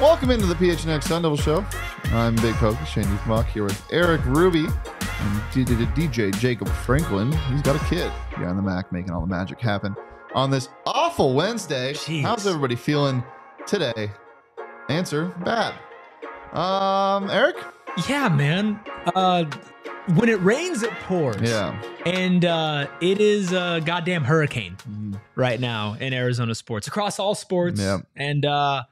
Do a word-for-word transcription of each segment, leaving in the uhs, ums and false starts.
Welcome into the P H N X Sun Devil Show. I'm Big Poke, Shane Dieffenbach, here with Eric Ruby and D J Jacob Franklin. He's got a kid here on the Mac, making all the magic happen on this awful Wednesday. Jeez. How's everybody feeling today? Answer, bad. Um, Eric? Yeah, man. Uh, when it rains, it pours. Yeah. And uh, it is a goddamn hurricane mm. right now in Arizona sports, across all sports. Yeah. And, uh,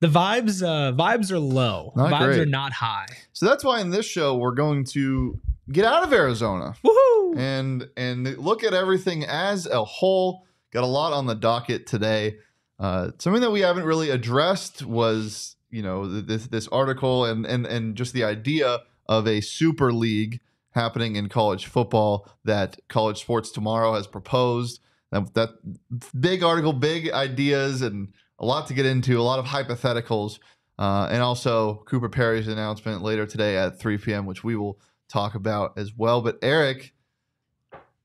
The vibes uh, vibes are low. Not vibes great. Are not high. So that's why in this show, we're going to get out of Arizona. Woohoo! And, and look at everything as a whole. Got a lot on the docket today. Uh, something that we haven't really addressed was, you know, this, this article and, and, and just the idea of a super league happening in college football that College Sports Tomorrow has proposed. That, that big article, big ideas, and a lot to get into, a lot of hypotheticals, uh, and also Cooper Perry's announcement later today at three p m, which we will talk about as well. But Eric,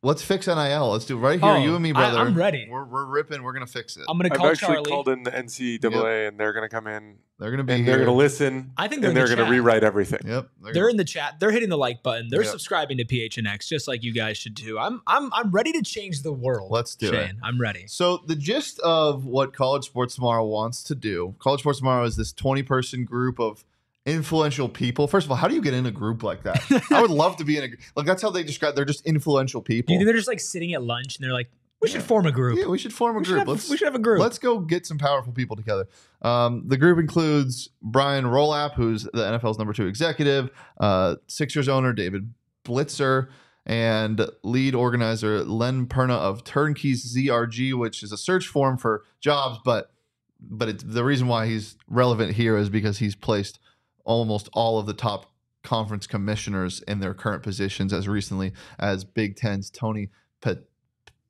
let's fix N I L. Let's do it right here, oh, you and me, brother. I, I'm ready. We're, we're ripping. We're going to fix it. I'm going to call I've actually Charlie. called in the N C double A, yep. and they're going to come in. They're going to be and here. They're going to listen. I think they're and in they're the going to rewrite everything. Yep, they're, they're in the chat. They're hitting the like button. They're yep. subscribing to P H N X, just like you guys should do. I'm I'm I'm ready to change the world. Let's do Shane. it. I'm ready. So the gist of what College Sports Tomorrow wants to do. College Sports Tomorrow is this twenty person group of influential people. First of all, how do you get in a group like that? I would love to be in a group. Like, that's how they describe. They're just influential people. You think they're just like sitting at lunch and they're like, we should form a group. Yeah, we should form a we group. Have, let's, we should have a group. Let's go get some powerful people together. Um, the group includes Brian Rollap, who's the N F L's number two executive, uh, Sixers owner David Blitzer, and lead organizer Len Perna of Turnkeys Z R G, which is a search form for jobs. But but it's, the reason why he's relevant here is because he's placed almost all of the top conference commissioners in their current positions as recently as Big Ten's Tony Petitti.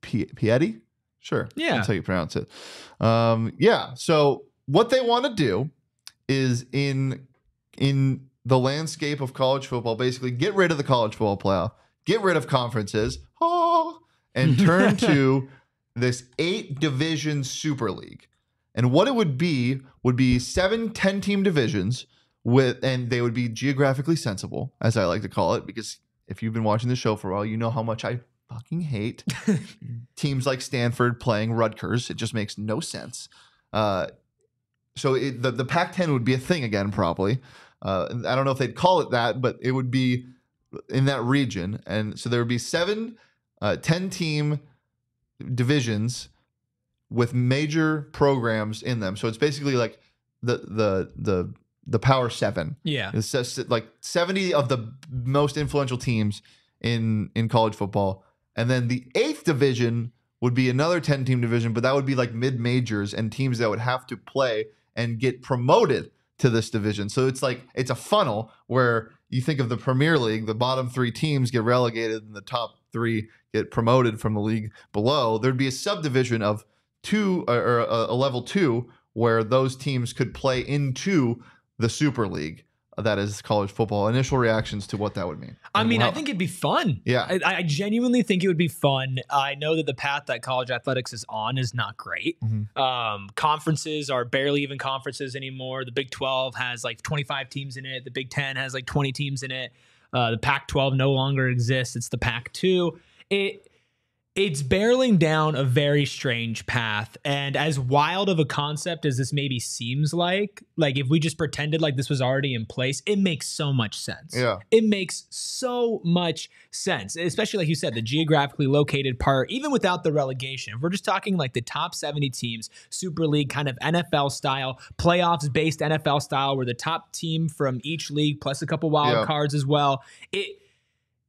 Piatti? Sure. Yeah. That's how you pronounce it. Um, yeah. So what they want to do is in in the landscape of college football, basically get rid of the college football playoff, get rid of conferences, oh, and turn to this eight division super league. And what it would be would be seven ten team divisions with, and they would be geographically sensible, as I like to call it, because if you've been watching the show for a while, you know how much I fucking hate teams like Stanford playing Rutgers. It just makes no sense. Uh, so it, the, the Pac ten would be a thing again, probably. Uh, I don't know if they'd call it that, but it would be in that region. And so there would be seven uh, ten team divisions with major programs in them. So it's basically like the the the the Power Seven. Yeah, it's just like seventy of the most influential teams in in college football. And then the eighth division would be another ten team division, but that would be like mid-majors and teams that would have to play and get promoted to this division. So it's like, it's a funnel where you think of the Premier League, the bottom three teams get relegated and the top three get promoted from the league below. There'd be a subdivision of two or a, a level two where those teams could play into the Super League. That is college football. Initial reactions to what that would mean. I mean, wow. I think it'd be fun. Yeah. I, I genuinely think it would be fun. I know that the path that college athletics is on is not great. Mm-hmm. Um, conferences are barely even conferences anymore. The Big twelve has like twenty-five teams in it. The Big ten has like twenty teams in it. Uh, the Pac twelve no longer exists. It's the Pac two. It, it's barreling down a very strange path. And as wild of a concept as this maybe seems like, like if we just pretended like this was already in place, it makes so much sense. Yeah. It makes so much sense, especially like you said, the geographically located part, even without the relegation. If we're just talking like the top seventy teams, Super League kind of N F L style, playoffs-based N F L style, where the top team from each league plus a couple wild yeah. cards as well, it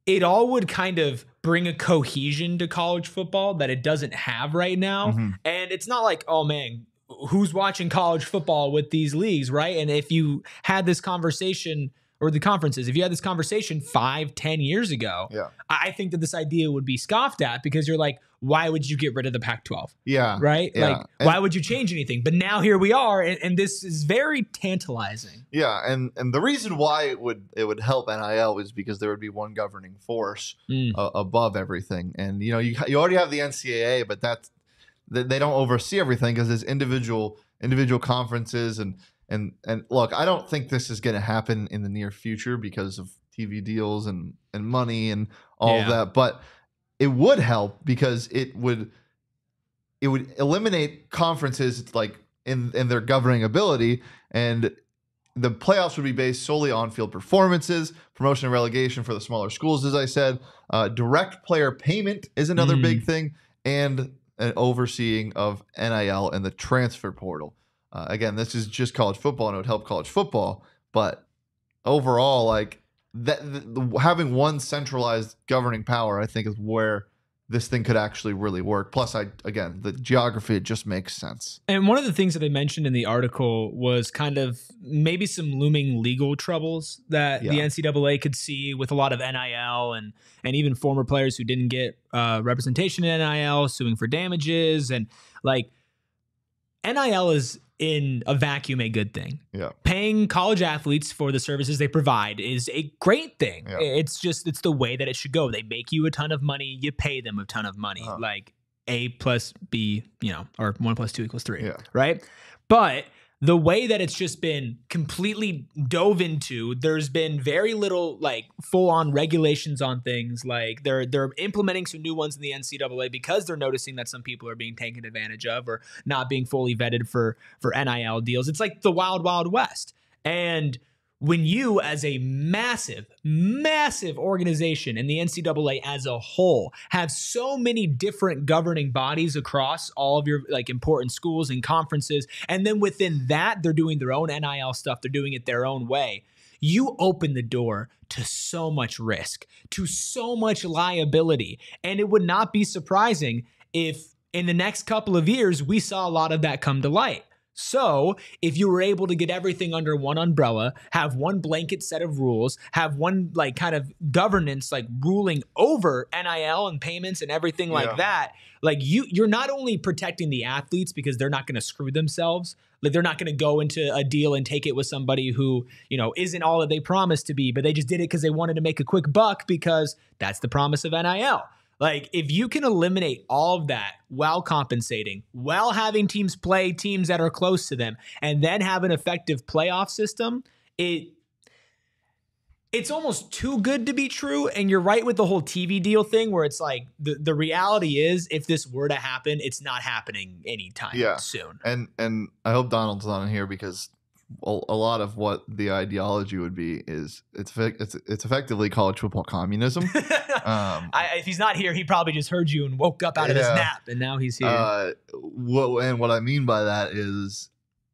it all would kind of bring a cohesion to college football that it doesn't have right now. Mm-hmm. And it's not like, oh man, who's watching college football with these leagues, right? And if you had this conversation, or the conferences, if you had this conversation five, ten years ago, yeah. I think that this idea would be scoffed at, because you're like, why would you get rid of the Pac twelve? Yeah. Right? Yeah. Like, and why would you change anything? But now here we are, and, and this is very tantalizing. Yeah, and, and the reason why it would it would help N I L is because there would be one governing force mm. uh, above everything. And, you know, you, you already have the N C double A, but that's, they don't oversee everything, because there's individual individual conferences. And and and look, I don't think this is going to happen in the near future because of T V deals and and money and all yeah. that. But it would help, because it would it would eliminate conferences like in in their governing ability, and the playoffs would be based solely on field performances, promotion and relegation for the smaller schools, as I said. Uh, direct player payment is another mm. big thing, and an overseeing of N I L and the transfer portal. Uh, again, this is just college football, and it would help college football. But overall, like that, the, having one centralized governing power, I think, is where this thing could actually really work. Plus, I again, the geography, it just makes sense. And one of the things that they mentioned in the article was kind of maybe some looming legal troubles that yeah. the N C double A could see with a lot of N I L and and even former players who didn't get uh, representation in N I L suing for damages. And like, N I L is, in a vacuum, a good thing. Yeah. Paying college athletes for the services they provide is a great thing. Yeah. It's just, it's the way that it should go. They make you a ton of money. You pay them a ton of money. Uh-huh. Like A plus B, you know, or one plus two equals three. Yeah. Right. But the way that it's just been completely dove into, there's been very little like full on regulations on things. Like they're they're implementing some new ones in the N C double A because they're noticing that some people are being taken advantage of or not being fully vetted for for N I L deals. It's like the wild, wild west. And when you, as a massive, massive organization, and the N C double A as a whole, have so many different governing bodies across all of your like important schools and conferences, and then within that, they're doing their own N I L stuff, they're doing it their own way, you open the door to so much risk, to so much liability. And it would not be surprising if in the next couple of years, we saw a lot of that come to light. So if you were able to get everything under one umbrella, have one blanket set of rules, have one like kind of governance, like ruling over N I L and payments and everything like yeah. that, like you, you're not only protecting the athletes because they're not going to screw themselves. Like they're not going to go into a deal and take it with somebody who, you know, isn't all that they promised to be, but they just did it because they wanted to make a quick buck because that's the promise of N I L. Like, if you can eliminate all of that while compensating, while having teams play teams that are close to them, and then have an effective playoff system, it it's almost too good to be true. And you're right with the whole T V deal thing, where it's like, the, the reality is, if this were to happen, it's not happening anytime yeah. soon. And and I hope Donald's not in here, because a, a lot of what the ideology would be is it's it's it's effectively college football communism. um, I, if he's not here, he probably just heard you and woke up out of yeah, his nap, and now he's here. Uh, what, and what I mean by that is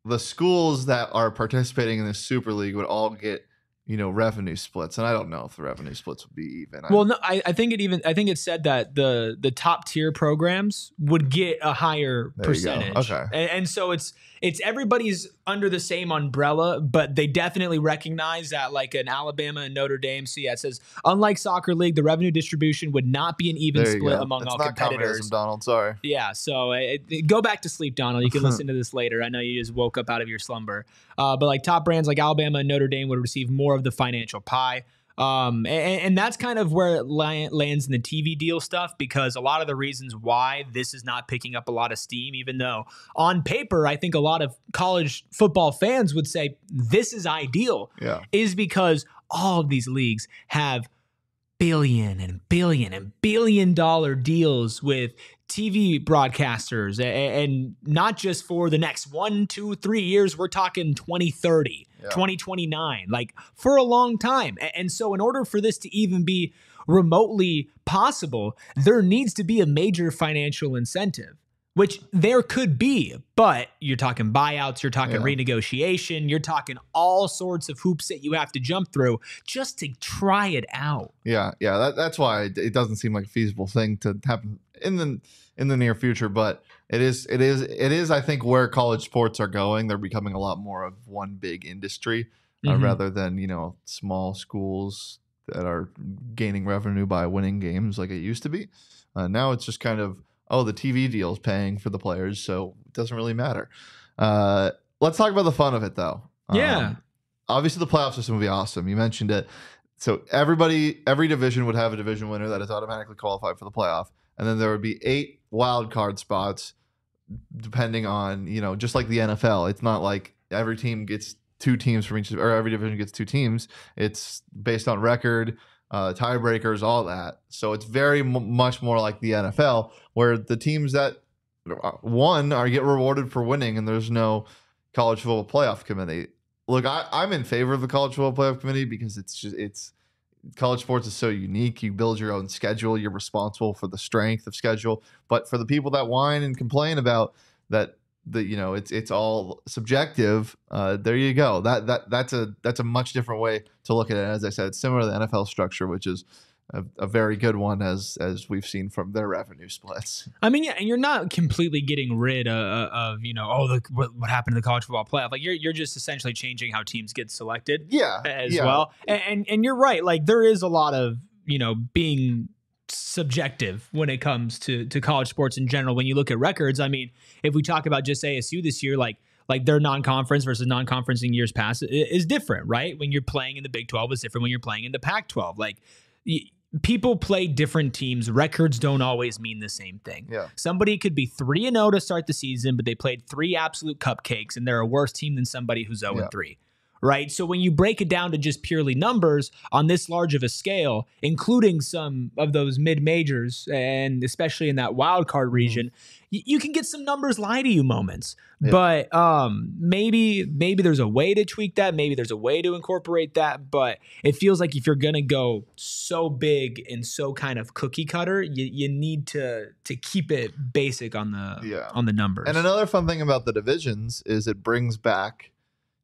the schools that are participating in this Super League would all get, you know, revenue splits, and I don't know if the revenue splits would be even. Well, no, I, I think it even I think it said that the the top tier programs would get a higher there percentage. Okay, and, and so it's it's everybody's under the same umbrella, but they definitely recognize that, like in Alabama and Notre Dame. See, so yeah, it says unlike soccer league, the revenue distribution would not be an even split go. among it's all not competitors. Donald, sorry. Yeah, so it, it, go back to sleep, Donald. You can listen to this later. I know you just woke up out of your slumber. Uh, but like top brands like Alabama and Notre Dame would receive more of the financial pie. Um, and, and that's kind of where it lands in the T V deal stuff, because a lot of the reasons why this is not picking up a lot of steam, even though on paper, I think a lot of college football fans would say this is ideal, yeah. is because all of these leagues have billion and billion and billion dollar deals with T V broadcasters, and not just for the next one, two, three years. We're talking twenty thirty, yeah. twenty twenty-nine, like for a long time. And so in order for this to even be remotely possible, there needs to be a major financial incentive. which there could be, but you're talking buyouts, you're talking yeah. renegotiation, you're talking all sorts of hoops that you have to jump through just to try it out. Yeah, yeah, that, that's why it doesn't seem like a feasible thing to happen in the in the near future. But it is, it is, it is. I think where college sports are going, they're becoming a lot more of one big industry mm-hmm. uh, rather than you know small schools that are gaining revenue by winning games like it used to be. Uh, now it's just kind of oh, the T V deal's paying for the players, so it doesn't really matter. Uh, let's talk about the fun of it, though. Yeah. Um, obviously, the playoff system would be awesome. You mentioned it. So everybody, every division would have a division winner that is automatically qualified for the playoff, and then there would be eight wild card spots, depending on, you know, just like the N F L. It's not like every team gets two teams from each, or every division gets two teams. It's based on record, Uh, tiebreakers, all that. So it's very m- much more like the N F L, where the teams that won are get rewarded for winning, and there's no college football playoff committee. Look, I, I'm in favor of the college football playoff committee because it's just it's college sports is so unique. You build your own schedule. You're responsible for the strength of schedule. But for the people that whine and complain about that, that you know it's it's all subjective. Uh, there you go. That that that's a that's a much different way to look at it. As I said, it's similar to the N F L structure, which is a, a very good one, as as we've seen from their revenue splits. I mean, yeah, and you're not completely getting rid of, of you know oh the, what, what happened to the college football playoff. Like you're you're just essentially changing how teams get selected. Yeah, as yeah. well. And, and and you're right. Like there is a lot of you know being subjective when it comes to to college sports in general. When you look at records, I mean, if we talk about just A S U this year, like like their non-conference versus non-conference in years past is different, right? When you're playing in the Big twelve, it's different when you're playing in the Pac twelve. Like y- people play different teams. Records don't always mean the same thing. Yeah. Somebody could be three and oh to start the season, but they played three absolute cupcakes, and they're a worse team than somebody who's oh and three. Yeah. Right. So when you break it down to just purely numbers on this large of a scale, including some of those mid majors and especially in that wild card region, mm-hmm. y- you can get some numbers lie to you moments. Yeah. But um, maybe maybe there's a way to tweak that. Maybe there's a way to incorporate that. But it feels like if you're going to go so big and so kind of cookie cutter, you, you need to to keep it basic on the yeah. on the numbers. And another fun thing about the divisions is it brings back,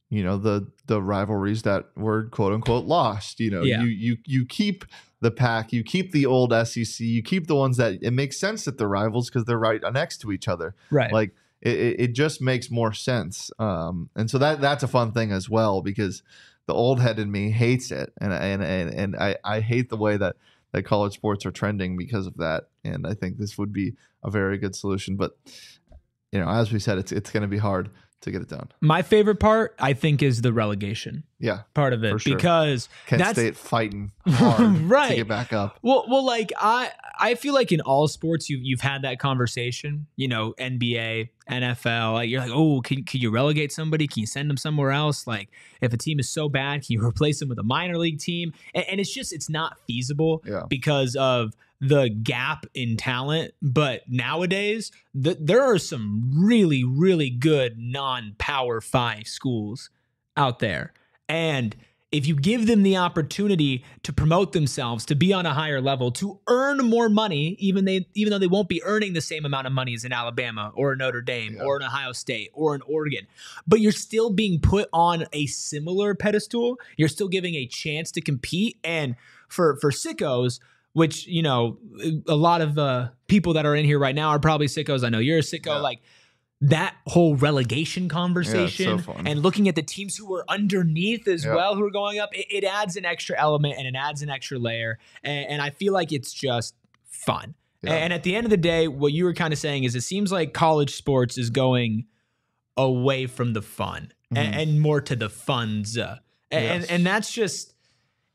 you know, the the rivalries that were quote unquote lost. You know, yeah. you you you keep the Pac, you keep the old S E C, you keep the ones that it makes sense that they're rivals because they're right next to each other. Right. Like it, it just makes more sense. Um, and so that that's a fun thing as well, because the old head in me hates it, and and and and I I hate the way that that college sports are trending because of that. And I think this would be a very good solution, but you know, as we said, it's it's going to be hard to get it done. My favorite part, I think, is the relegation. Yeah, part of it, sure. Because Kent that's State fighting hard right. to get back up. Well, well, like I, I feel like in all sports, you've you've had that conversation. You know, N B A, N F L. Like you're like, oh, can can you relegate somebody? Can you send them somewhere else? Like if a team is so bad, can you replace them with a minor league team? And, and it's just it's not feasible yeah. because of the gap in talent. But nowadays, th- there are some really, really good non-power five schools out there. And if you give them the opportunity to promote themselves, to be on a higher level, to earn more money, even they, even though they won't be earning the same amount of money as an Alabama or a Notre Dame yeah. or an Ohio State or an Oregon, but you're still being put on a similar pedestal. You're still giving a chance to compete. And for, for sickos, which, you know, a lot of uh, people that are in here right now are probably sickos. I know you're a sicko. Yeah. Like that whole relegation conversation yeah, so and looking at the teams who were underneath as yeah. well, who are going up, it, it adds an extra element and it adds an extra layer. And, and I feel like it's just fun. Yeah. And at the end of the day, what you were kind of saying is it seems like college sports is going away from the fun mm-hmm. and, and more to the funds. Yes. And, and that's just...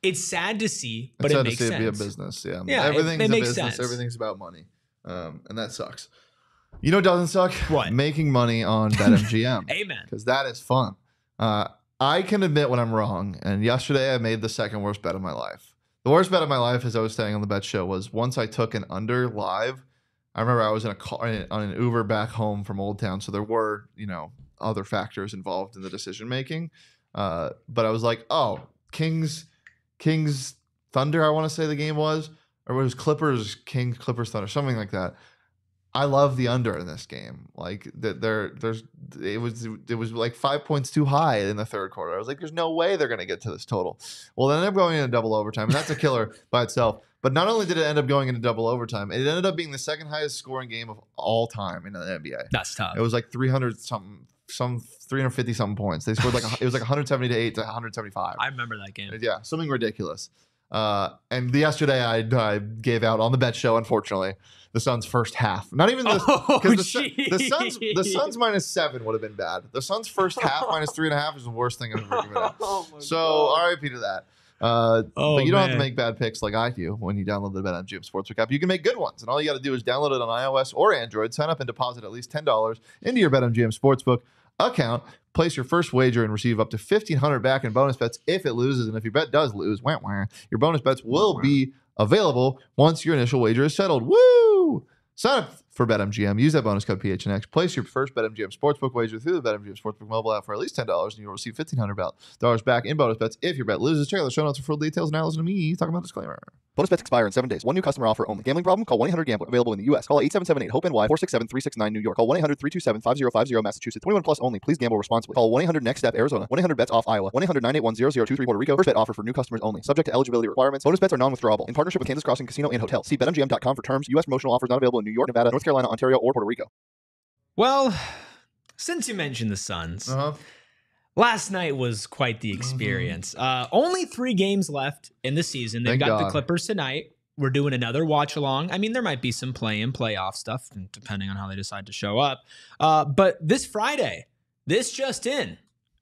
It's sad to see, but it's sad it makes to see sense. It be a business, yeah. yeah Everything's it, it a business. Sense. Everything's about money, um, and that sucks. You know, what doesn't suck. What? Making money on BetMGM. Amen. Because that is fun. Uh, I can admit when I'm wrong. And yesterday, I made the second worst bet of my life. The worst bet of my life, as I was staying on the bet show, was once I took an under live. I remember I was in a car on an Uber back home from Old Town, so there were you know other factors involved in the decision making. Uh, but I was like, oh, Kings. Kings Thunder, I want to say the game was, or it was Clippers, Kings, Clippers Thunder, something like that. I love the under in this game. Like there, there's it was it was like five points too high in the third quarter. I was like, there's no way they're going to get to this total. Well, then they're going into double overtime, and that's a killer by itself. But not only did it end up going into double overtime, it ended up being the second highest scoring game of all time in the N B A. That's tough. It was like three hundred something. Some three hundred fifty something points. They scored like it was like one seventy to eight to one seventy-five. I remember that game. Yeah, something ridiculous. Uh, and yesterday I, I gave out on the bet show, unfortunately, the Suns' first half. Not even the because oh, the, the Suns the Suns minus seven would have been bad. The Suns' first half minus three and a half is the worst thing I've ever given out. Oh so God. R I P to that. Uh, oh, but you don't man. have to make bad picks like I do when you download the BetMGM Sportsbook app. You can make good ones, and all you got to do is download it on iOS or Android. Sign up and deposit at least ten dollars into your BetMGM Sportsbook account. Place your first wager and receive up to fifteen hundred dollars back in bonus bets if it loses. And if your bet does lose, wah, wah, your bonus bets will wah, wah. be available once your initial wager is settled. Woo! Sign up for BetMGM. Use that bonus code P H N X. Place your first BetMGM Sportsbook wager through the BetMGM Sportsbook mobile app for at least ten dollars, and you'll receive fifteen hundred dollars back in bonus bets if your bet loses. Check out the show notes for full details. Now listen to me talking about disclaimer. Bonus bets expire in seven days. One new customer offer only. Gambling problem? Call one eight hundred gambler. Available in the U S. Call eight seven seven eight hope N Y four six seven three six nine New York. Call one eight hundred three two seven five zero five zero Massachusetts. twenty-one plus only. Please gamble responsibly. Call one eight hundred next step Arizona. one eight hundred bets off Iowa. one eight hundred nine eight one zero zero two three Puerto Rico. First bet offer for new customers only. Subject to eligibility requirements. Bonus bets are non-withdrawable. In partnership with Kansas Crossing Casino and Hotel. See bet M G M dot com for terms. U S promotional offers not available in New York, Nevada, North Carolina, Ontario, or Puerto Rico. Well, since you mentioned the Suns, uh-huh. last night was quite the experience. Uh, only three games left in the season. They've Thank got God. the Clippers tonight. We're doing another watch along. I mean, there might be some play-in, playoff stuff, depending on how they decide to show up. Uh, but this Friday, this just in,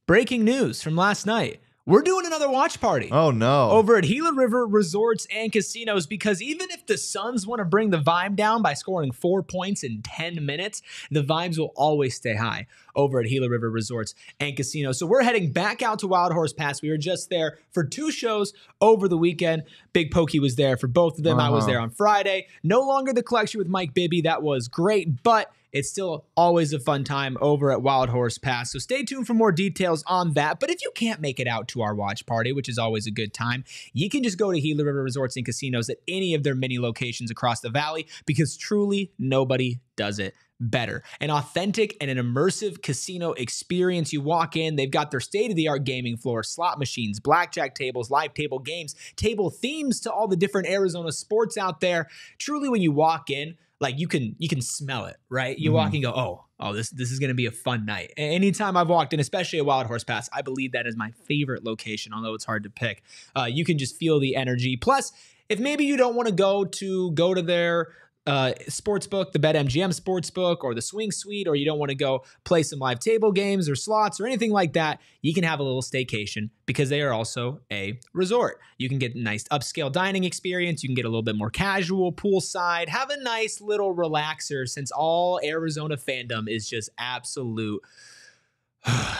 breaking news from last night. We're doing another watch party. Oh, no. Over at Gila River Resorts and Casinos, because even if the Suns want to bring the vibe down by scoring four points in ten minutes, the vibes will always stay high over at Gila River Resorts and Casinos. So we're heading back out to Wild Horse Pass. We were just there for two shows over the weekend. Big Pokey was there for both of them. Uh-huh. I was there on Friday. No longer the collection with Mike Bibby. That was great, but it's still always a fun time over at Wild Horse Pass. So stay tuned for more details on that. But if you can't make it out to our watch party, which is always a good time, you can just go to Gila River Resorts and Casinos at any of their many locations across the valley, because truly nobody does it better. An authentic and an immersive casino experience. You walk in, they've got their state-of-the-art gaming floor, slot machines, blackjack tables, live table games, table themes to all the different Arizona sports out there. Truly, when you walk in, like you can, you can smell it, right? You mm-hmm. walk and go, oh, oh, this, this is going to be a fun night. And anytime I've walked in, especially at Wild Horse Pass, I believe that is my favorite location, although it's hard to pick. Uh, you can just feel the energy. Plus, if maybe you don't want to go to go to their uh, sports book, the BetMGM sports book or the Swing Suite, or you don't want to go play some live table games or slots or anything like that, you can have a little staycation, because they are also a resort. You can get a nice upscale dining experience. You can get a little bit more casual poolside. Have a nice little relaxer, since all Arizona fandom is just absolute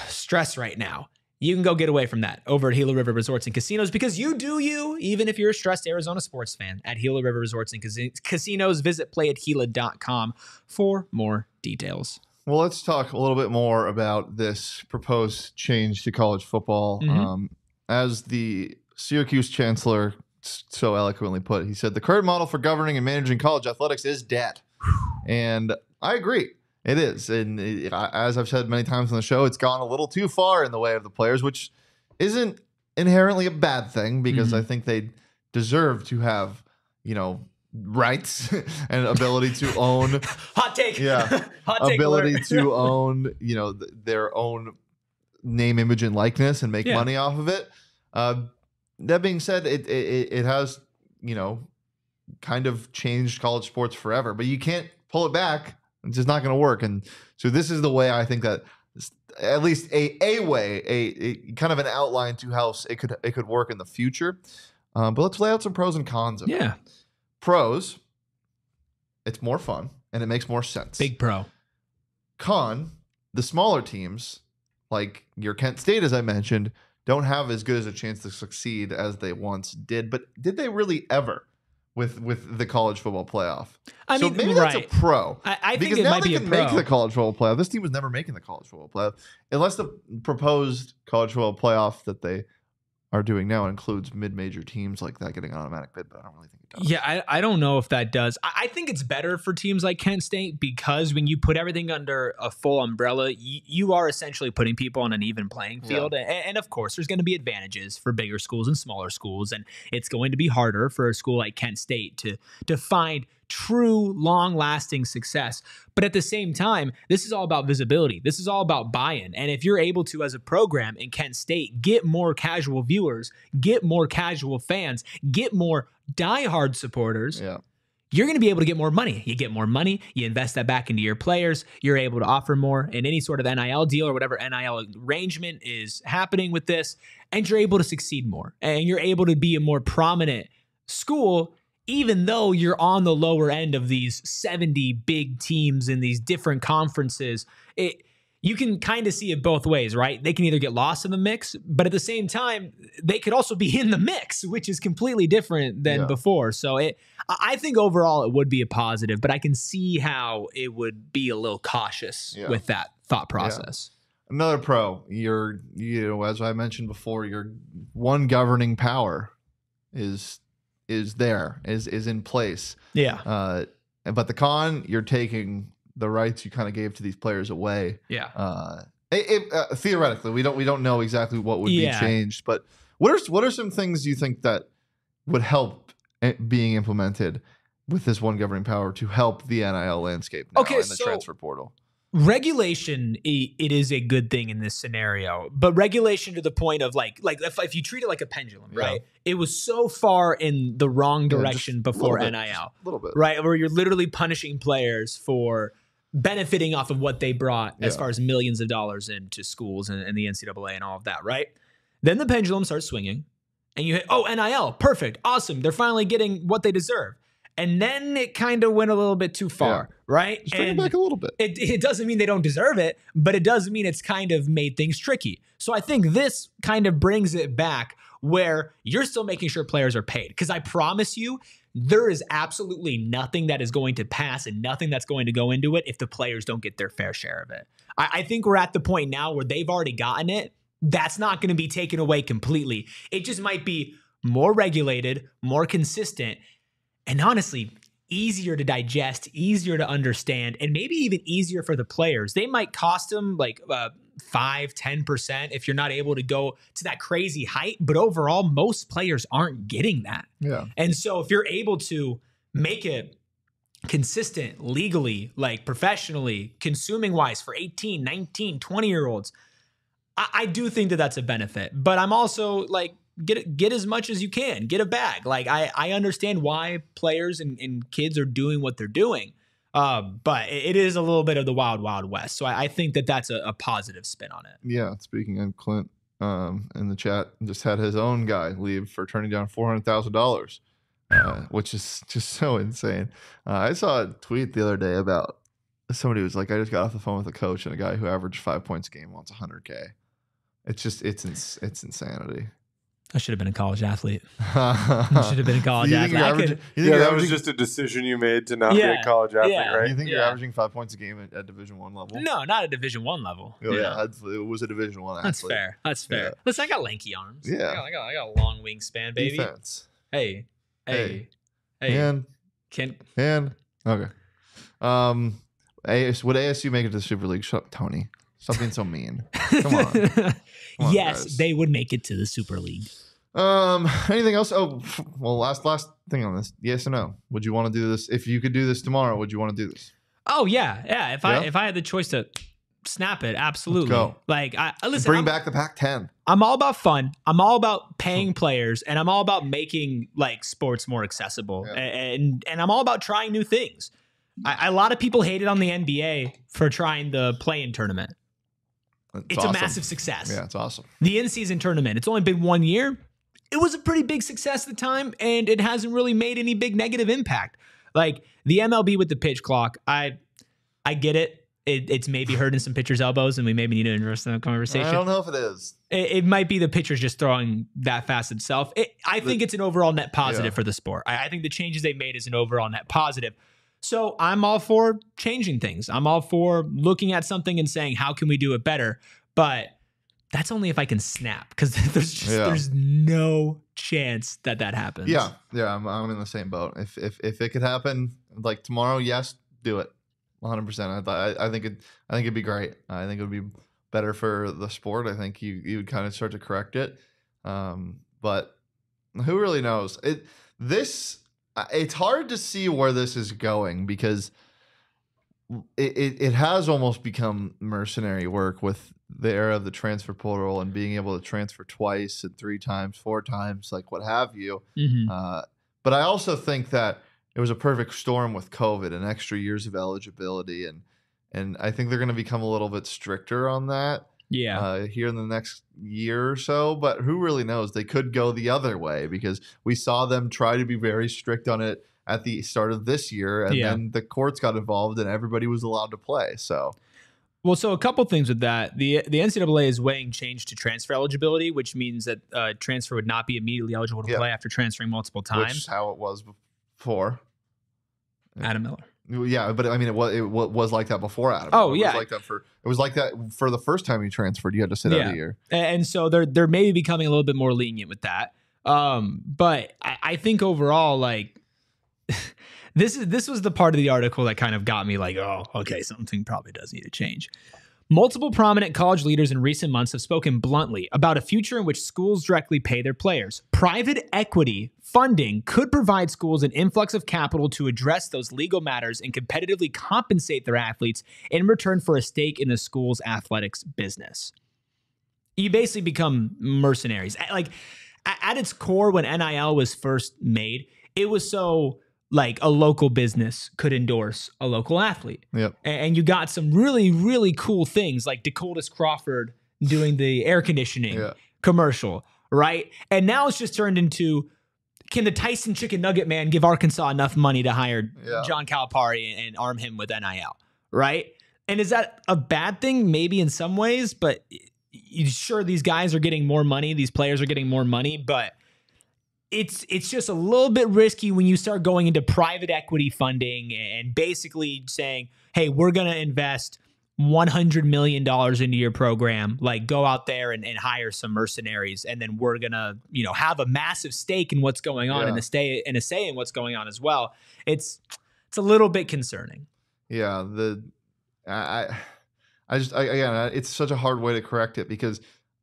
stress right now. You can go get away from that over at Gila River Resorts and Casinos, because you do you, even if you're a stressed Arizona sports fan. At Gila River Resorts and Casinos, visit play at gila dot com for more details. Well, let's talk a little bit more about this proposed change to college football. Mm-hmm. Um, as the Syracuse chancellor so eloquently put, he said, the current model for governing and managing college athletics is dead. And I agree. It is. And it, as I've said many times on the show, it's gone a little too far in the way of the players, which isn't inherently a bad thing, because mm-hmm. I think they deserve to have, you know, rights and ability to own hot take yeah hot take ability to own, you know, th- their own name, image, and likeness, and make yeah. money off of it. Uh, that being said, it, it it has, you know, kind of changed college sports forever, but you can't pull it back. It's just not going to work. And so this is the way I think that at least a a way a, a kind of an outline to how it could it could work in the future. Um, but let's lay out some pros and cons of yeah. it. Pros, it's more fun and it makes more sense. Big pro. Con, the smaller teams, like your Kent State, as I mentioned, don't have as good as a chance to succeed as they once did. But did they really ever with with the college football playoff? I so mean, maybe right. that's a pro. I, I think it might be a pro. Because now they can make the college football playoff. This team was never making the college football playoff. Unless the proposed college football playoff that they are doing now includes mid-major teams like that getting an automatic bid, but I don't really think it does. Yeah, I, I don't know if that does. I, I think it's better for teams like Kent State because when you put everything under a full umbrella, you, you are essentially putting people on an even playing field. Yeah. And, and of course, there's going to be advantages for bigger schools and smaller schools, and it's going to be harder for a school like Kent State to, to find true long-lasting success. But at the same time, this is all about visibility. This is all about buy-in. And if you're able to, as a program in Kent State, get more casual viewers, get more casual fans, get more diehard supporters, yeah, you're going to be able to get more money. You get more money, you invest that back into your players, you're able to offer more in any sort of N I L deal or whatever N I L arrangement is happening with this, and you're able to succeed more. And you're able to be a more prominent school even though you're on the lower end of these seventy big teams in these different conferences. It, you can kind of see it both ways, right? They can either get lost in the mix, but at the same time, they could also be in the mix, which is completely different than yeah. before. So it, I think overall it would be a positive, but I can see how it would be a little cautious yeah. with that thought process. Yeah. Another pro, you're, you know, as I mentioned before, your one governing power is... is there, is is in place. Yeah. Uh, but the con, you're taking the rights you kind of gave to these players away. Yeah. Uh, it, it, uh, theoretically, we don't we don't know exactly what would yeah. be changed. But what are what are some things you think that would help being implemented with this one governing power to help the N I L landscape now okay, in the so transfer portal? Regulation, it is a good thing in this scenario, but regulation to the point of like, like if, if you treat it like a pendulum, right? right? It was so far in the wrong direction yeah, before N I L, a little bit, right? Where you're literally punishing players for benefiting off of what they brought yeah. as far as millions of dollars into schools and, and the N C double A and all of that, right? Then the pendulum starts swinging and you hit, oh, N I L, perfect, awesome. They're finally getting what they deserve. And then it kind of went a little bit too far, yeah. right? Just bring it back a little bit. It, it doesn't mean they don't deserve it, but it does mean it's kind of made things tricky. So I think this kind of brings it back where you're still making sure players are paid. Because I promise you, there is absolutely nothing that is going to pass and nothing that's going to go into it if the players don't get their fair share of it. I, I think we're at the point now where they've already gotten it. That's not going to be taken away completely. It just might be more regulated, more consistent, and honestly, easier to digest, easier to understand, and maybe even easier for the players. They might cost them like uh, five, ten percent if you're not able to go to that crazy height. But overall, most players aren't getting that. Yeah. And so if you're able to make it consistent legally, like professionally, consuming wise for eighteen, nineteen, twenty year olds, I, I do think that that's a benefit. But I'm also like, Get get as much as you can. Get a bag. Like I, I understand why players and, and kids are doing what they're doing, uh, but it is a little bit of the wild, wild west. So I, I think that that's a, a positive spin on it. Yeah. Speaking of Clint um, in the chat, just had his own guy leave for turning down four hundred thousand uh, dollars, which is just so insane. Uh, I saw a tweet the other day about somebody who was like, I just got off the phone with a coach and a guy who averaged five points a game wants a hundred k. It's just it's ins it's insanity. I should have been a college athlete. I should have been a college athlete. Average, could, yeah, that was just a decision you made to not yeah, be a college athlete, yeah, right? You think yeah. you're averaging five points a game at, at Division One level? No, not at Division One level. Oh, yeah, yeah it was a Division One athlete. That's fair. That's fair. Yeah. Listen, I got lanky arms. Yeah, I got, I got, I got a long wingspan, baby. Defense. Hey, hey, hey, and can and okay. Um, A S, would A S U make it to the Super League? Shut up, Tony. Something so mean. Come on. Come on yes, guys. They would make it to the Super League. Um, anything else? Oh, well, last last thing on this. Yes or no? Would you want to do this? If you could do this tomorrow, would you want to do this? Oh yeah, yeah. If yeah? I if I had the choice to snap it, absolutely. Let's go. Like I listen. Bring I'm, back the Pac ten. I'm all about fun. I'm all about paying players, and I'm all about making like sports more accessible, yeah. and, and and I'm all about trying new things. I, a lot of people hated on the N B A for trying the play-in tournament. It's, it's awesome. A massive success. Yeah, it's awesome. The in-season tournament, it's only been one year. It was a pretty big success at the time, and it hasn't really made any big negative impact. Like, the M L B with the pitch clock, I I get it. it it's maybe hurting some pitchers' elbows, and we maybe need to address that conversation. I don't know if it is. It, it might be the pitchers just throwing that fast itself. It, I the, think it's an overall net positive yeah. for the sport. I, I think the changes they made is an overall net positive. So I'm all for changing things. I'm all for looking at something and saying, how can we do it better? But that's only if I can snap, because there's just, yeah. there's no chance that that happens. Yeah, yeah, I'm I'm in the same boat. If if if it could happen like tomorrow, yes, do it, one hundred percent. I I think it I think it'd be great. I think it would be better for the sport. I think you you would kind of start to correct it, um, but who really knows? It this it's hard to see where this is going, because it it, it has almost become mercenary work with the era of the transfer portal and being able to transfer twice and three times, four times, like what have you. Mm-hmm. Uh, but I also think that it was a perfect storm with COVID and extra years of eligibility. And, and I think they're going to become a little bit stricter on that yeah, uh, here in the next year or so, but who really knows? They could go the other way, because we saw them try to be very strict on it at the start of this year. And yeah. then the courts got involved and everybody was allowed to play. So, Well, so a couple things with that. The the N C double A is weighing change to transfer eligibility, which means that uh, transfer would not be immediately eligible to yeah. play after transferring multiple times. Which is how it was before. Adam Miller. Yeah, but I mean, it was it was like that before Adam. Oh, Miller. yeah. It was like that for it was like that for the first time he transferred. You had to sit yeah. out a year, and so they're they're maybe becoming a little bit more lenient with that. Um, but I, I think overall, like. This is this was the part of the article that kind of got me like, oh, okay, something probably does need to change. Multiple prominent college leaders in recent months have spoken bluntly about a future in which schools directly pay their players. Private equity funding could provide schools an influx of capital to address those legal matters and competitively compensate their athletes in return for a stake in the school's athletics business. You basically become mercenaries. Like, at its core, when N I L was first made, it was so... like a local business could endorse a local athlete. Yep. And you got some really, really cool things like Dakotas Crawford doing the air conditioning yeah. commercial, right? And now it's just turned into, can the Tyson Chicken Nugget Man give Arkansas enough money to hire yeah. John Calipari and arm him with N I L, right? And is that a bad thing? Maybe in some ways, but sure, these guys are getting more money. These players are getting more money, but It's it's just a little bit risky when you start going into private equity funding and basically saying, hey, we're going to invest one hundred million dollars into your program. Like, go out there and, and hire some mercenaries, and then we're going to, you know, have a massive stake in what's going on yeah. and, a stay, and a say in what's going on as well. It's it's a little bit concerning. Yeah, the I I just I, again, it's such a hard way to correct it, because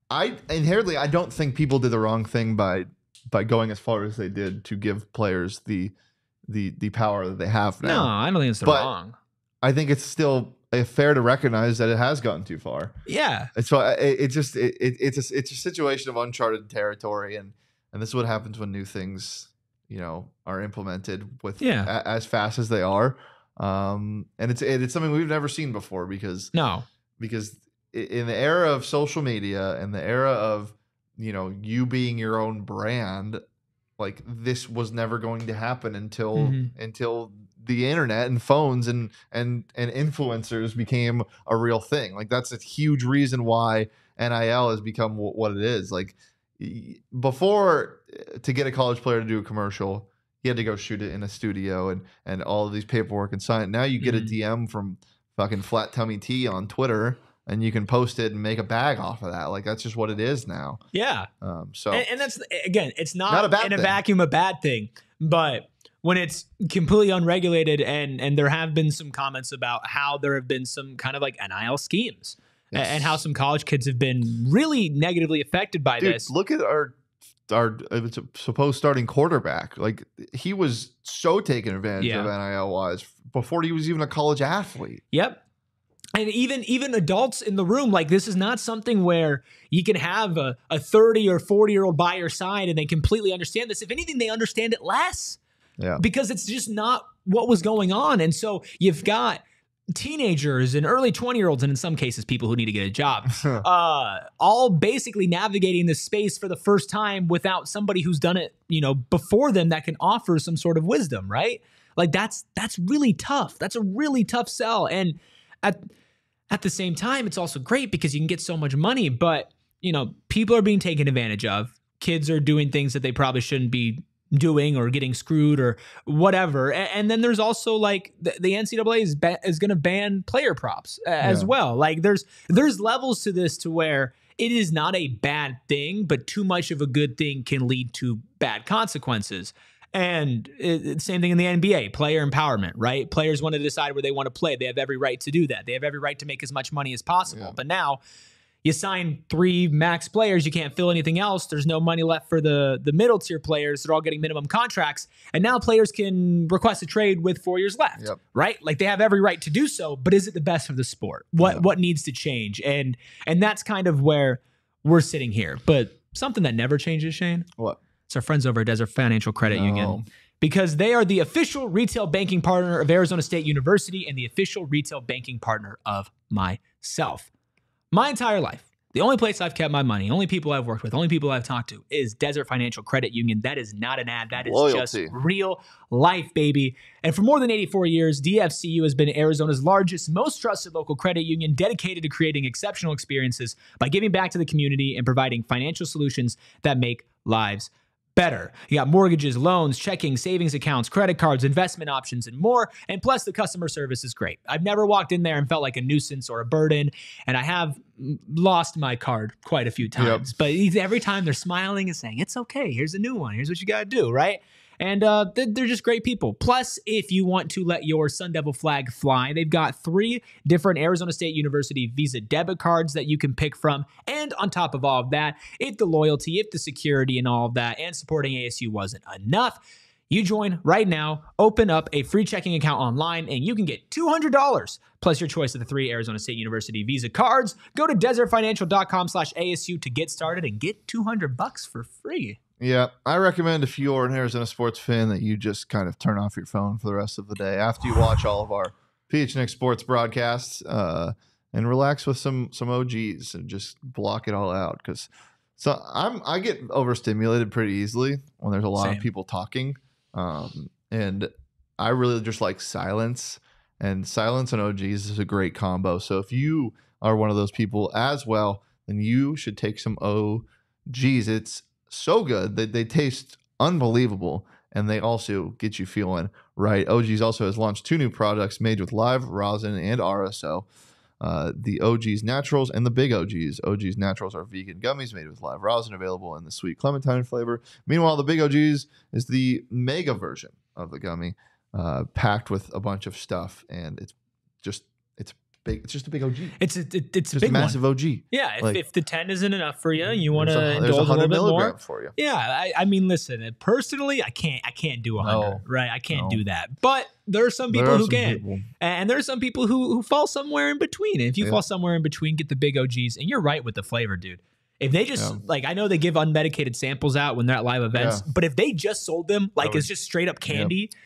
I inherently I don't think people did the wrong thing by. by going as far as they did to give players the the the power that they have now. No, I don't think it's the wrong. I think it's still fair to recognize that it has gotten too far. Yeah. And so it, it just it, it it's a, it's a situation of uncharted territory, and and this is what happens when new things, you know, are implemented with yeah. a, as fast as they are. Um and it's it, it's something we've never seen before, because No. because in the era of social media and the era of you know, you being your own brand, like this was never going to happen until mm-hmm. until the internet and phones and and and influencers became a real thing. Like, that's a huge reason why N I L has become w- what it is. Like, before, to get a college player to do a commercial, he had to go shoot it in a studio and and all of these paperwork and sign it. Now you get mm-hmm. a D M from fucking Flat Tummy T on Twitter, and you can post it and make a bag off of that. Like, that's just what it is now. Yeah. Um, so, and, and that's, again, it's not, not a bad in thing. a vacuum a bad thing, but when it's completely unregulated, and and there have been some comments about how there have been some kind of like N I L schemes yes. and, and how some college kids have been really negatively affected by Dude, this. Look at our our supposed starting quarterback. Like, he was so taken advantage yeah. of N I L wise before he was even a college athlete. Yep. And even even adults in the room, like, this is not something where you can have a, a thirty or forty year old by your side and they completely understand this. If anything, they understand it less yeah. because it's just not what was going on. And so you've got teenagers and early twenty year olds, and in some cases people who need to get a job, uh, all basically navigating this space for the first time without somebody who's done it, you know, before them that can offer some sort of wisdom, right? Like, that's that's really tough. That's a really tough sell. And At, at the same time, it's also great because you can get so much money, but, you know, people are being taken advantage of. Kids are doing things that they probably shouldn't be doing or getting screwed or whatever. And, and then there's also, like, the, the N C double A is, ba- is going to ban player props uh, yeah. as well. Like, there's, there's levels to this to where it is not a bad thing, but too much of a good thing can lead to bad consequences. And it, same thing in the N B A, player empowerment, right? Players want to decide where they want to play. They have every right to do that. They have every right to make as much money as possible. Yeah. But now you sign three max players, you can't fill anything else. There's no money left for the, the middle tier players. They're all getting minimum contracts. And now players can request a trade with four years left, yep. right? Like, they have every right to do so, but is it the best for the sport? What yeah. what needs to change? And and that's kind of where we're sitting here. But something that never changes, Shane. What? It's our friends over at Desert Financial Credit no. Union, because they are the official retail banking partner of Arizona State University and the official retail banking partner of myself. My entire life, the only place I've kept my money, only people I've worked with, only people I've talked to is Desert Financial Credit Union. That is not an ad. That is Loyalty. Just real life, baby. And for more than eighty-four years, D F C U has been Arizona's largest, most trusted local credit union, dedicated to creating exceptional experiences by giving back to the community and providing financial solutions that make lives better. You got mortgages, loans, checking, savings accounts, credit cards, investment options, and more. And plus, the customer service is great. I've never walked in there and felt like a nuisance or a burden. And I have lost my card quite a few times. Yep. But every time they're smiling and saying, it's okay. Here's a new one. Here's what you got to do, right? And uh, they're just great people. Plus, if you want to let your Sun Devil flag fly, they've got three different Arizona State University Visa debit cards that you can pick from. And on top of all of that, if the loyalty, if the security and all of that, and supporting A S U wasn't enough, you join right now, open up a free checking account online, and you can get two hundred dollars plus your choice of the three Arizona State University Visa cards. Go to desert financial dot com slash A S U to get started and get two hundred bucks for free. Yeah, I recommend if you're an Arizona sports fan that you just kind of turn off your phone for the rest of the day after you watch all of our P H N X sports broadcasts uh, and relax with some some O Gs and just block it all out. Because so I'm I get overstimulated pretty easily when there's a lot Same. Of people talking, um, and I really just like silence. And silence and O Gs is a great combo. So if you are one of those people as well, then you should take some O Gs. It's so good that they, they taste unbelievable, and they also get you feeling right. O Gs also has launched two new products made with live rosin and R S O, uh, the O Gs Naturals and the Big O Gs. O Gs Naturals are vegan gummies made with live rosin, available in the sweet clementine flavor. Meanwhile, the Big O Gs is the mega version of the gummy, uh, packed with a bunch of stuff, and it's just it's big. It's just a big O G. It's a, it, it's just a big massive one. O G. Yeah, if, like, if the ten isn't enough for you, you want to indulge a little bit more for you. Yeah, I, I mean, listen, personally, I can't, I can't do a hundred, no, right? I can't no. do that. But there are some people are who some can, people. and there are some people who who fall somewhere in between. And if you yeah. fall somewhere in between, get the big O Gs. And you're right with the flavor, dude. If they just yeah. like, I know they give unmedicated samples out when they're at live events, yeah. but if they just sold them like was, it's just straight up candy. Yeah.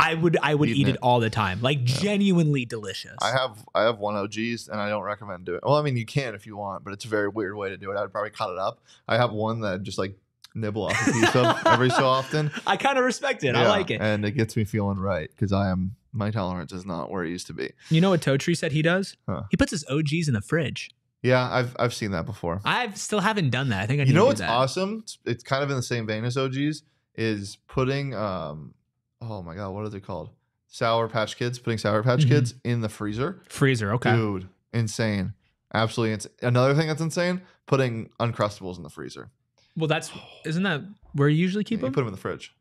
I would I would eat it. it all the time, like yeah. genuinely delicious. I have I have one O Gs and I don't recommend doing it. Well, I mean, you can if you want, but it's a very weird way to do it. I'd probably cut it up. I have one that I just like nibble off a piece of every so often. I kind of respect it. Yeah, I like it, and it gets me feeling right because I am my tolerance is not where it used to be. You know what Toe Tree said he does? Huh. He puts his O Gs in the fridge. Yeah, I've I've seen that before. I still haven't done that. I think I need to do that. You know what's awesome? It's, it's kind of in the same vein as O Gs is putting. Um, Oh my God, what are they called? Sour Patch Kids, putting Sour Patch mm-hmm. Kids in the freezer. Freezer, okay. Dude, insane. Absolutely insane. Another thing that's insane, putting Uncrustables in the freezer. Well, that's, isn't that where you usually keep yeah, them? You put them in the fridge.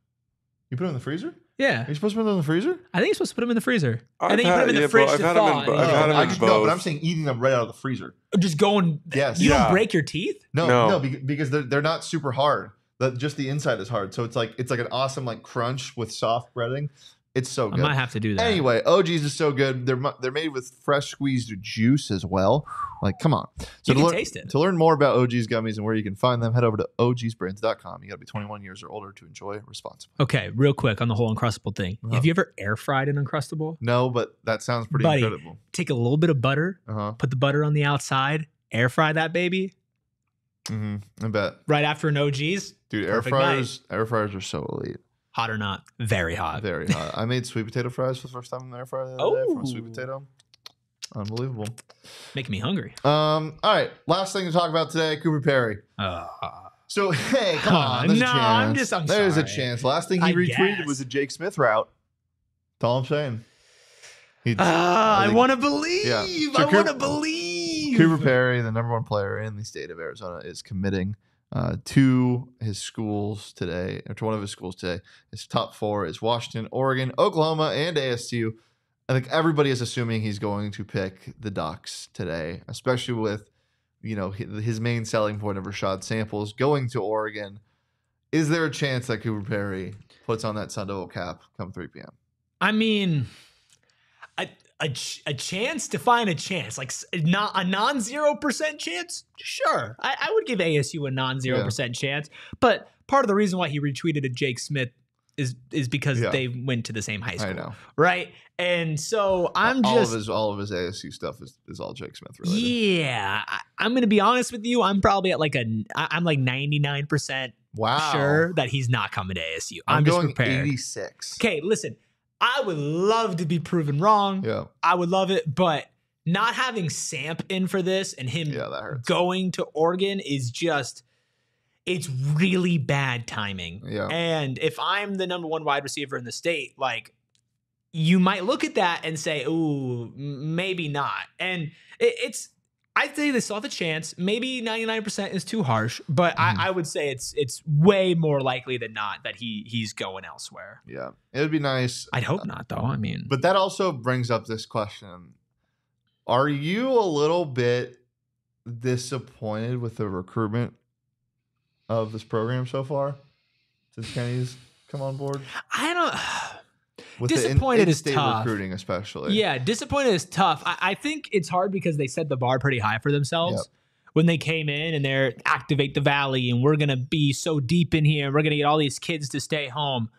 You put them in the freezer? Yeah. Are you supposed to put them in the freezer? I think you're supposed to put them in the freezer. I've and then you put them in the yeah, fridge I've to thaw. I've had them in, I've had them in both. No, but I'm saying eating them right out of the freezer. Just going, yes. you yeah. don't break your teeth? No, no, no because they're, they're not super hard. That just the inside is hard, so it's like it's like an awesome like crunch with soft breading. It's so good. I might have to do that anyway. O Gs is so good. They're they're made with fresh squeezed juice as well. Like, come on. So you can to learn, taste it. To learn more about O Gs gummies and where you can find them, head over to O Gs brands dot com. You got to be twenty-one years or older to enjoy responsibly. Okay, real quick on the whole Uncrustable thing. Uh-huh. Have you ever air fried an Uncrustable? No, but that sounds pretty Buddy, incredible. Take a little bit of butter, uh-huh. put the butter on the outside, air fry that baby. Mm-hmm. I bet. Right after an O Gs. Dude, air fryers, night. air fryers are so elite. Hot or not, very hot. Very hot. I made sweet potato fries for the first time in the air fryer the other oh. day from a sweet potato. Unbelievable. Making me hungry. Um. All right. Last thing to talk about today, Cooper Perry. Uh, so, hey, come uh, on. There's no, a chance. I'm just, I'm There's sorry. a chance. Last thing he I retweeted guess. was a Jake Smith route. That's all I'm saying. Uh, I, I want to believe. Yeah. So I want to believe. Cooper Perry, the number one player in the state of Arizona, is committing uh, to his schools today, or to one of his schools today. His top four is Washington, Oregon, Oklahoma, and A S U. I think everybody is assuming he's going to pick the Ducks today, especially with, you know, his main selling point of Rashad Samples going to Oregon. Is there a chance that Cooper Perry puts on that Sun Devil cap come three p.m.? I mean, a, a, a chance to find a chance, like not a non-zero percent chance. Sure. I, I would give A S U a non-zero yeah. percent chance, but part of the reason why he retweeted a Jake Smith is, is because yeah. they went to the same high school. I know. Right. And so I'm all just, of his, all of his A S U stuff is, is all Jake Smith related. Yeah. I, I'm going to be honest with you. I'm probably at like a, I'm like ninety-nine percent wow. sure that he's not coming to A S U. I'm, I'm just going prepared. eighty-six. Okay. Listen, I would love to be proven wrong. Yeah. I would love it, but not having Samp in for this and him yeah, going to Oregon is just, it's really bad timing. Yeah. And if I'm the number one wide receiver in the state, like you might look at that and say, ooh, maybe not. And it, it's, I'd say they saw the chance. Maybe ninety-nine percent is too harsh, but mm. I, I would say it's it's way more likely than not that he he's going elsewhere. Yeah, it would be nice. I'd hope uh, not, though. I mean, but that also brings up this question: are you a little bit disappointed with the recruitment of this program so far since Kenny's come on board? I don't. With disappointed the in, is tough. Recruiting, especially. Yeah, disappointed is tough. I, I think it's hard because they set the bar pretty high for themselves yep. when they came in and they're activate the valley and we're going to be so deep in here. We're going to get all these kids to stay home.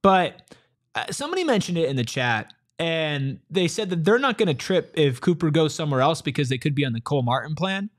But uh, somebody mentioned it in the chat and they said that they're not going to trip if Cooper goes somewhere else because they could be on the Cole Martin plan.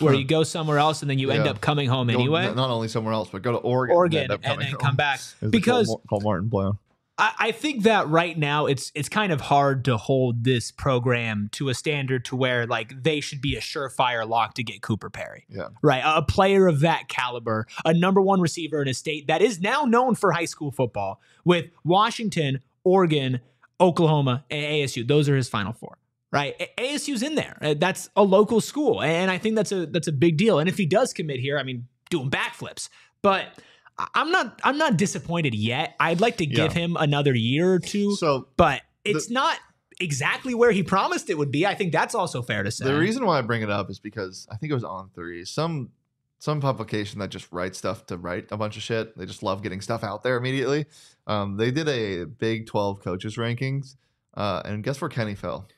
Where you go somewhere else and then you yeah. end up coming home go, anyway. Not only somewhere else, but go to Oregon, Oregon and, and then home. Come back. Because Cole, Cole Martin plan. I think that right now it's it's kind of hard to hold this program to a standard to where like they should be a surefire lock to get Cooper Perry. Yeah. Right. A player of that caliber, a number one receiver in a state that is now known for high school football with Washington, Oregon, Oklahoma, and A S U. Those are his final four. Right. A S U's in there. That's a local school. And I think that's a that's a big deal. And if he does commit here, I mean, doing backflips. But I'm not I'm not disappointed yet. I'd like to give yeah. him another year or two, so but it's the, not exactly where he promised it would be. I think that's also fair to say. The reason why I bring it up is because I think it was on three. Some some publication that just writes stuff to write a bunch of shit. They just love getting stuff out there immediately. Um, they did a Big twelve coaches rankings, uh, and guess where Kenny fell?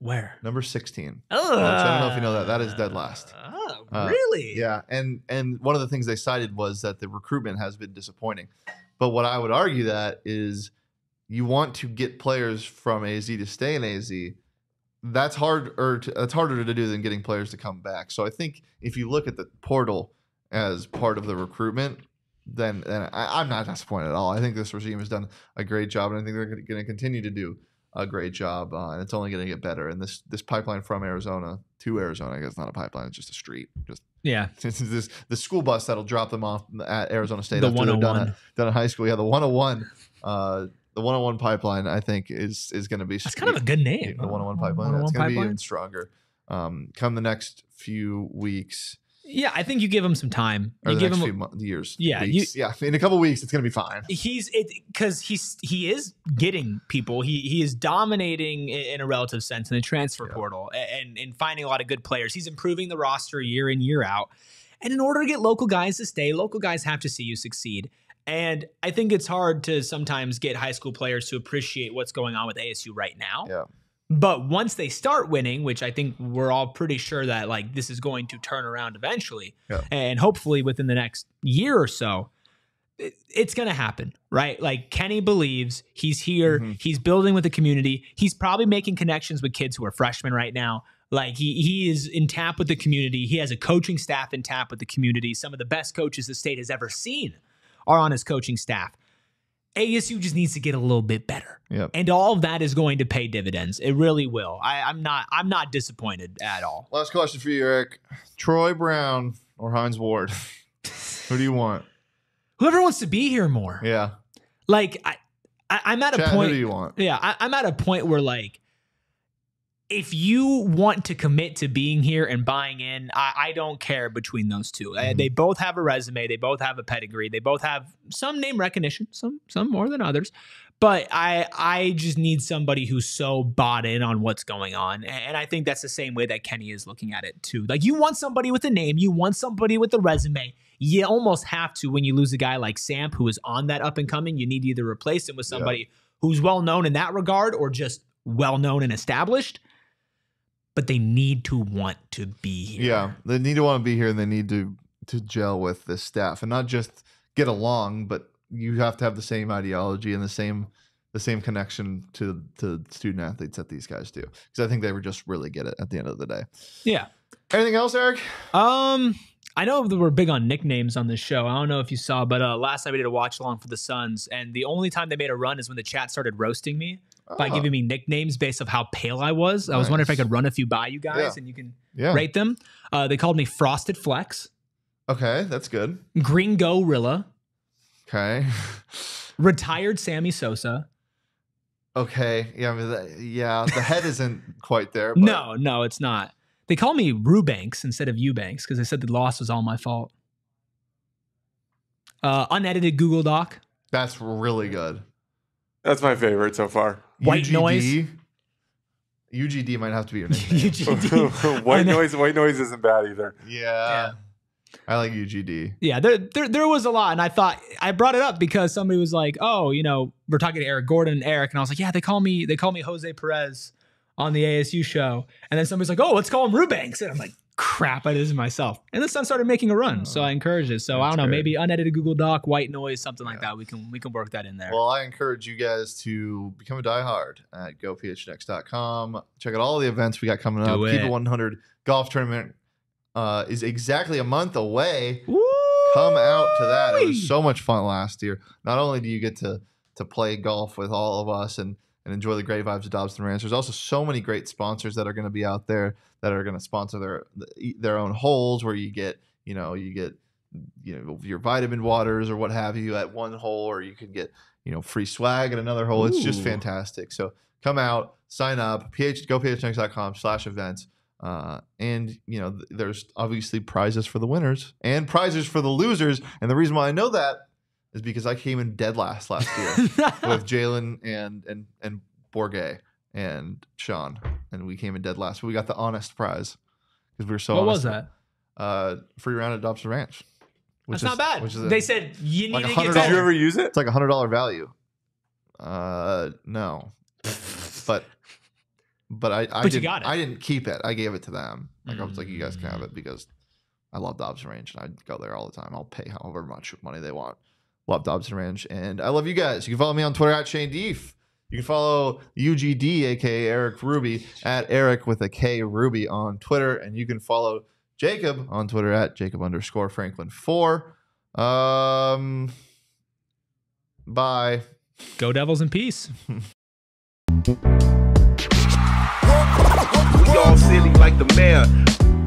Where? Number sixteen. Oh, uh, I don't know if you know that. That is dead last. Oh, uh, really? Yeah. And and one of the things they cited was that the recruitment has been disappointing. But what I would argue that is you want to get players from A Z to stay in A Z. That's hard, or to, that's harder to do than getting players to come back. So I think if you look at the portal as part of the recruitment, then, then I, I'm not disappointed at all. I think this regime has done a great job, and I think they're going to continue to do a great job, uh, and it's only going to get better. And this this pipeline from Arizona to Arizona, I guess it's not a pipeline; it's just a street. Just yeah, this is this the school bus that'll drop them off at Arizona State. The one hundred one done, done at high school. Yeah, the one oh one, uh, the one oh one pipeline. I think is is going to be. That's kind of a good name. The one oh one pipeline. one oh one yeah, it's going to be even stronger. Um, come the next few weeks. Yeah, I think you give him some time. Or you the give next him few months, years. Yeah, you, yeah. In a couple of weeks, it's gonna be fine. He's because he's he is getting people. He he is dominating in a relative sense in the transfer yeah. portal and and finding a lot of good players. He's improving the roster year in year out. And in order to get local guys to stay, local guys have to see you succeed. And I think it's hard to sometimes get high school players to appreciate what's going on with A S U right now. Yeah. But once they start winning, which I think we're all pretty sure that like this is going to turn around eventually, yeah. and hopefully within the next year or so, it, it's going to happen, right? Like Kenny believes he's here, mm-hmm. he's building with the community, he's probably making connections with kids who are freshmen right now. Like he he is in tap with the community. He has a coaching staff in tap with the community. Some of the best coaches the state has ever seen are on his coaching staff. A S U just needs to get a little bit better. Yep. And all of that is going to pay dividends. It really will. I, I'm not I'm not disappointed at all. Last question for you, Eric. Troy Brown or Hines Ward? Who do you want? Whoever wants to be here more. Yeah. Like I, I I'm at Chad, a point. Who do you want? Yeah, I, I'm at a point where like if you want to commit to being here and buying in, I, I don't care between those two. Mm-hmm. They both have a resume. They both have a pedigree. They both have some name recognition, some some more than others. But I I just need somebody who's so bought in on what's going on. And I think that's the same way that Kenny is looking at it too. Like, you want somebody with a name. You want somebody with a resume. You almost have to when you lose a guy like Sam, who is on that up and coming. You need to either replace him with somebody yeah. who's well-known in that regard or just well-known and established. But they need to want to be here. Yeah, they need to want to be here, and they need to to gel with this staff. And not just get along, but you have to have the same ideology and the same the same connection to to student athletes that these guys do, because I think they were just really get it at the end of the day. Yeah. Anything else, Eric? Um, I know that we're big on nicknames on this show. I don't know if you saw, but uh, last night we did a watch along for the Suns, and the only time they made a run is when the chat started roasting me oh. by giving me nicknames based on how pale I was. Nice. I was wondering if I could run a few by you guys, yeah. and you can yeah. rate them. Uh, they called me Frosted Flex. Okay, that's good. Gringo Rilla. Okay. Retired Sammy Sosa. Okay. Yeah. I mean, that, yeah. The head isn't quite there. But. No, no, it's not. They call me Rubanks instead of Eubanks because they said the loss was all my fault. Uh, unedited Google Doc. That's really good. That's my favorite so far. White U G D. Noise. U G D might have to be your name. U G D. White Noise. White Noise isn't bad either. Yeah. yeah. I like U G D. Yeah, there, there there was a lot. And I thought, I brought it up because somebody was like, oh, you know, we're talking to Eric Gordon and Eric. And I was like, yeah, they call me, they call me Jose Perez on the A S U show. And then somebody's like, oh, let's call him Rubanks. And I'm like, crap, I did this myself. And the Sun started making a run. Oh, so I encourage it. So I don't know, great. Maybe unedited Google Doc, white noise, something yeah. like that. We can we can work that in there. Well, I encourage you guys to become a diehard at go p h n x dot com. Check out all the events we got coming Do up. It. Keep It one hundred golf tournament. Uh, is exactly a month away. Woo! Come out to that. It was so much fun last year. Not only do you get to to play golf with all of us and, and enjoy the great vibes of Dobson Ranch, there's also so many great sponsors that are going to be out there that are going to sponsor their their own holes, where you get, you know, you get, you know, your vitamin waters or what have you at one hole, or you can get, you know, free swag at another hole. Ooh. It's just fantastic. So come out, sign up, ph go phnx dot com slash events. Uh, and you know, th there's obviously prizes for the winners and prizes for the losers. And the reason why I know that is because I came in dead last last year with Jalen and, and, and Borgay and Sean, and we came in dead last, but we got the honest prize because we were so what honest. What was that? Uh, free round at Dobson Ranch. Which That's is, not bad. Which is a, they said, you like need to get that. Did you ever use it? It's like a hundred dollar value. Uh, no, but But I, I but didn't. I didn't keep it. I gave it to them. Like mm. I was like, you guys can have it because I love Dobson Ranch and I go there all the time. I'll pay however much money they want. Love Dobson Ranch and I love you guys. You can follow me on Twitter at Shane Dieff. You can follow U G D, aka Eric Ruby, at Eric with a K Ruby on Twitter, and you can follow Jacob on Twitter at Jacob underscore Franklin four. Um, bye. Go Devils in peace. We all silly like the mayor.